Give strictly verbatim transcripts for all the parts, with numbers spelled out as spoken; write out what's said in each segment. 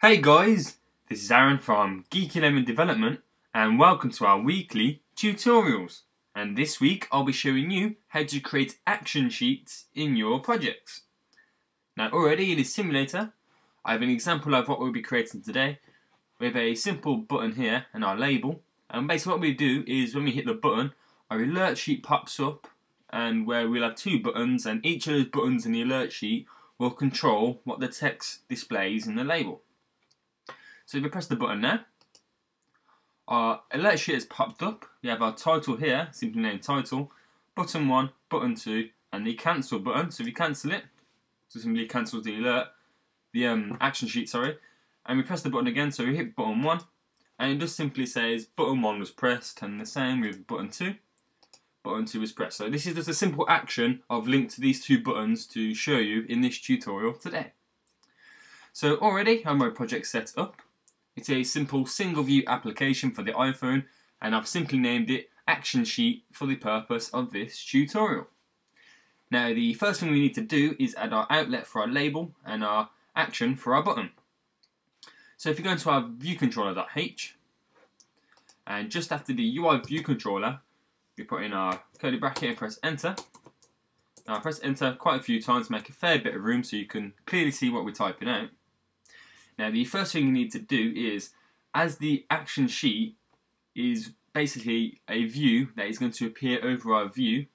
Hey guys, this is Aaron from Geeky Lemon Development and welcome to our weekly tutorials. And this week I'll be showing you how to create action sheets in your projects. Now already in this simulator I have an example of what we'll be creating today with a simple button here and our label, and basically what we do is when we hit the button our alert sheet pops up, and where we'll have two buttons and each of those buttons in the alert sheet will control what the text displays in the label. So if we press the button now, our alert sheet has popped up. We have our title here, simply named title, button one, button two, and the cancel button. So if you cancel it, so simply cancels the alert, the um, action sheet, sorry. And we press the button again, so we hit button one, and it just simply says button one was pressed, and the same with button two, button two was pressed. So this is just a simple action I've linked to these two buttons to show you in this tutorial today. So already I have my project set up. It's a simple single view application for the iPhone, and I've simply named it Action Sheet for the purpose of this tutorial. Now the first thing we need to do is add our outlet for our label and our action for our button. So if you go into our view controller.h, and just after the U I view controller we put in our curly bracket and press enter. Now I press enter quite a few times to make a fair bit of room so you can clearly see what we're typing out. Now the first thing you need to do is, as the action sheet is basically a view that is going to appear over our view,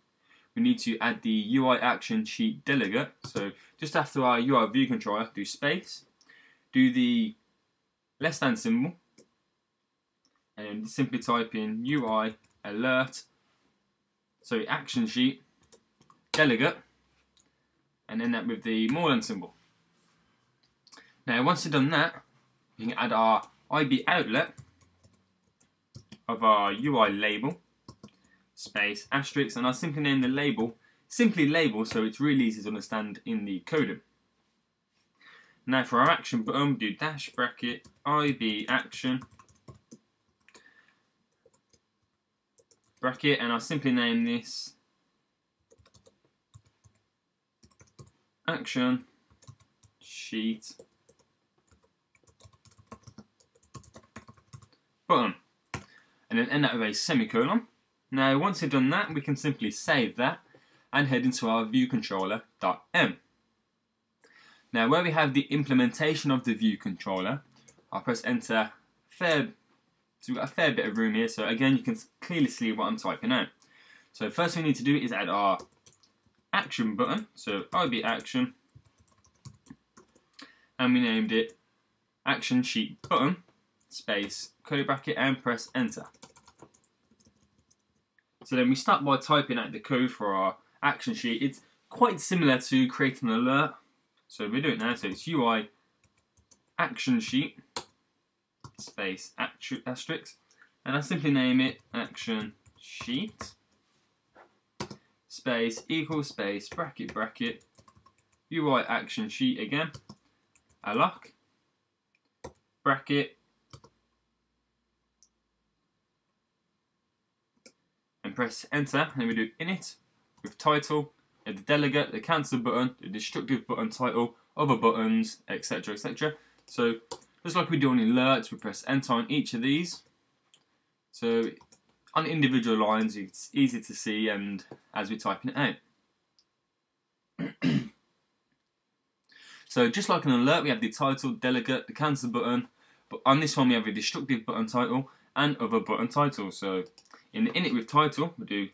we need to add the U I action sheet delegate. So just after our U I view controller, do space, do the less than symbol, and simply type in U I alert, so action sheet delegate, and then that with the more than symbol. Now once we've done that, we can add our I B outlet of our U I label, space, asterisk, and I'll simply name the label, simply label, so it's really easy to understand in the coding. Now for our action button, do dash bracket, I B action, bracket, and I'll simply name this action sheet button, and then end that with a semicolon. Now once you've done that, we can simply save that and head into our view controller.m. Now where we have the implementation of the view controller, I'll press enter, fair, so we've got a fair bit of room here, so again you can clearly see what I'm typing out. So first thing we need to do is add our action button, so I B action, and we named it action sheet button, space, curly bracket, and press enter. So then we start by typing out the code for our action sheet. It's quite similar to creating an alert, so we do it now. So it's U I action sheet space asterisk, and I simply name it action sheet space equal space bracket bracket U I action sheet again, a lock bracket, press enter, and we do init with title, the delegate, the cancel button, the destructive button title, other buttons, etc, et cetera. So just like we do on alerts, we press enter on each of these. So on individual lines it's easy to see and as we're typing it out. So just like an alert we have the title, delegate, the cancel button, but on this one we have a destructive button title and other button title. So in the init with title, we do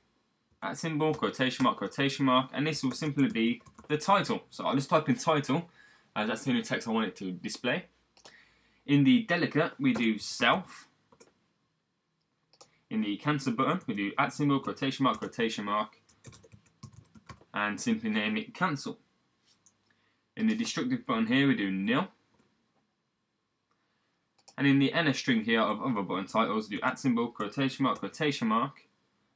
at symbol, quotation mark, quotation mark, and this will simply be the title. So I'll just type in title, as that's the only text I want it to display. In the delegate, we do self. In the cancel button, we do at symbol, quotation mark, quotation mark, and simply name it cancel. In the destructive button here, we do nil. And in the inner string here of other button titles, do at symbol, quotation mark, quotation mark,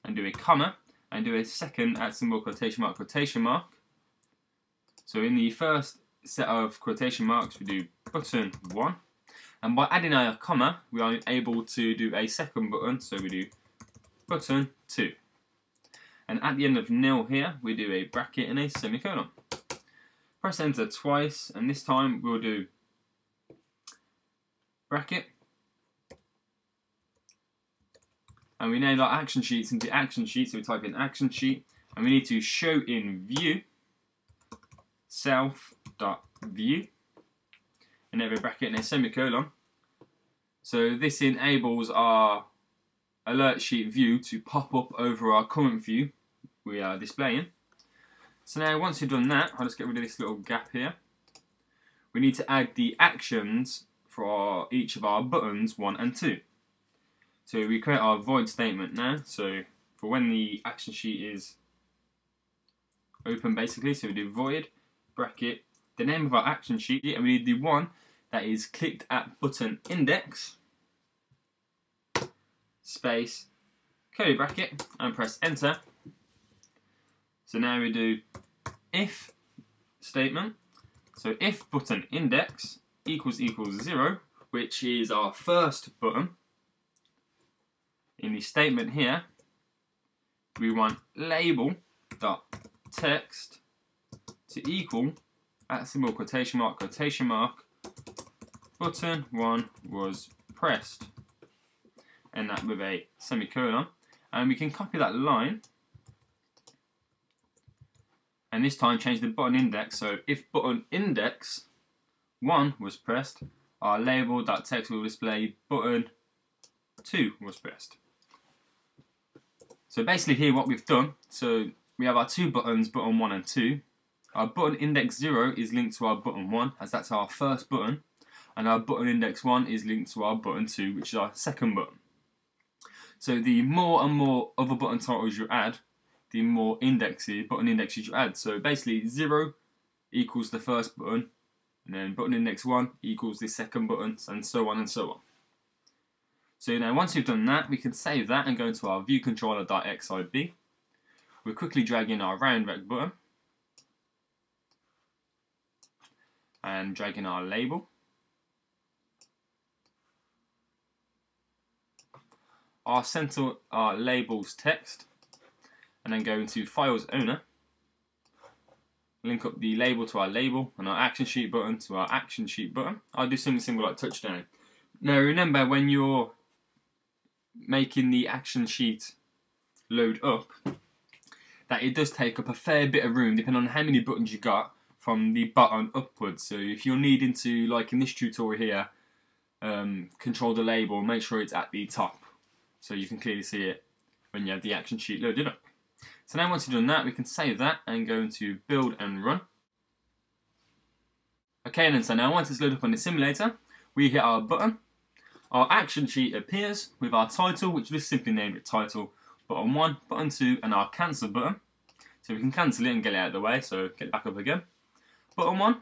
and do a comma, and do a second at symbol, quotation mark, quotation mark. So in the first set of quotation marks, we do button one, and by adding a comma, we are able to do a second button, so we do button two. And at the end of nil here, we do a bracket and a semicolon. Press enter twice, and this time we'll do bracket. And we named our action sheets into action sheet, so we type in action sheet, and we need to show in view, self.view, and every bracket and a semicolon. So this enables our alert sheet view to pop up over our current view we are displaying. So now once you've done that, I'll just get rid of this little gap here. We need to add the actions for each of our buttons one and two. So we create our void statement now, so for when the action sheet is open basically, so we do void, bracket, the name of our action sheet, and we need the one that is clicked at button index, space, curly bracket, and press enter. So now we do if statement, so if button index equals equals zero, which is our first button, in the statement here, we want label.text to equal, at symbol quotation mark, quotation mark, button one was pressed, and that with a semicolon, and we can copy that line, and this time change the button index, so if button index one was pressed, our label.text will display button two was pressed. So basically here what we've done, so we have our two buttons, button one and two, our button index zero is linked to our button one, as that's our first button, and our button index one is linked to our button two, which is our second button. So the more and more other button titles you add, the more indexes, button indexes you add. So basically zero equals the first button, and then button index one equals the second button, and so on and so on. So now once you've done that, we can save that and go into our view controller.xib. We'll quickly drag in our round rec button, and drag in our label. Our center, our labels text, and then go into Files Owner, link up the label to our label, and our action sheet button to our action sheet button. I'll do something similar like touchdown. Now remember, when you're making the action sheet load up, that it does take up a fair bit of room, depending on how many buttons you got from the button upwards. So if you're needing to, like in this tutorial here, um, control the label, make sure it's at the top, so you can clearly see it when you have the action sheet loaded up. So now once you've done that, we can save that and go into build and run. Okay then, so now once it's loaded up on the simulator, we hit our button. Our action sheet appears with our title, which we just simply named it title, button one, button two, and our cancel button. So we can cancel it and get it out of the way, so get it back up again. Button one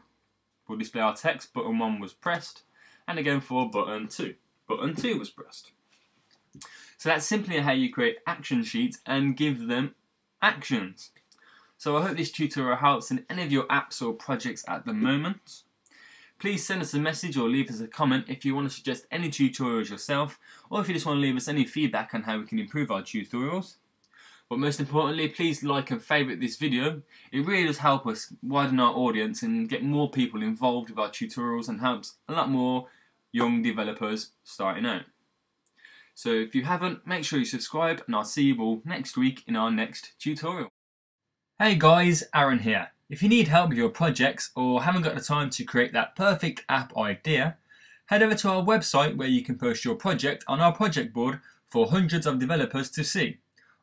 will display our text, button one was pressed, and again for button two, button two was pressed. So that's simply how you create action sheets and give them actions. So I hope this tutorial helps in any of your apps or projects at the moment. Please send us a message or leave us a comment if you want to suggest any tutorials yourself, or if you just want to leave us any feedback on how we can improve our tutorials. But most importantly, please like and favourite this video. It really does help us widen our audience and get more people involved with our tutorials, and helps a lot more young developers starting out. So if you haven't, make sure you subscribe, and I'll see you all next week in our next tutorial. Hey guys, Aaron here. If you need help with your projects or haven't got the time to create that perfect app idea, head over to our website where you can post your project on our project board for hundreds of developers to see,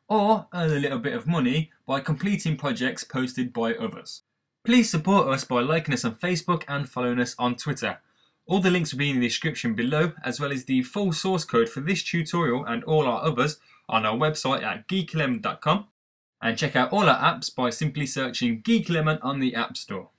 or earn a little bit of money by completing projects posted by others. Please support us by liking us on Facebook and following us on Twitter. All the links will be in the description below, as well as the full source code for this tutorial and all our others on our website at geeky lemon dot com, and check out all our apps by simply searching Geeky Lemon on the App Store.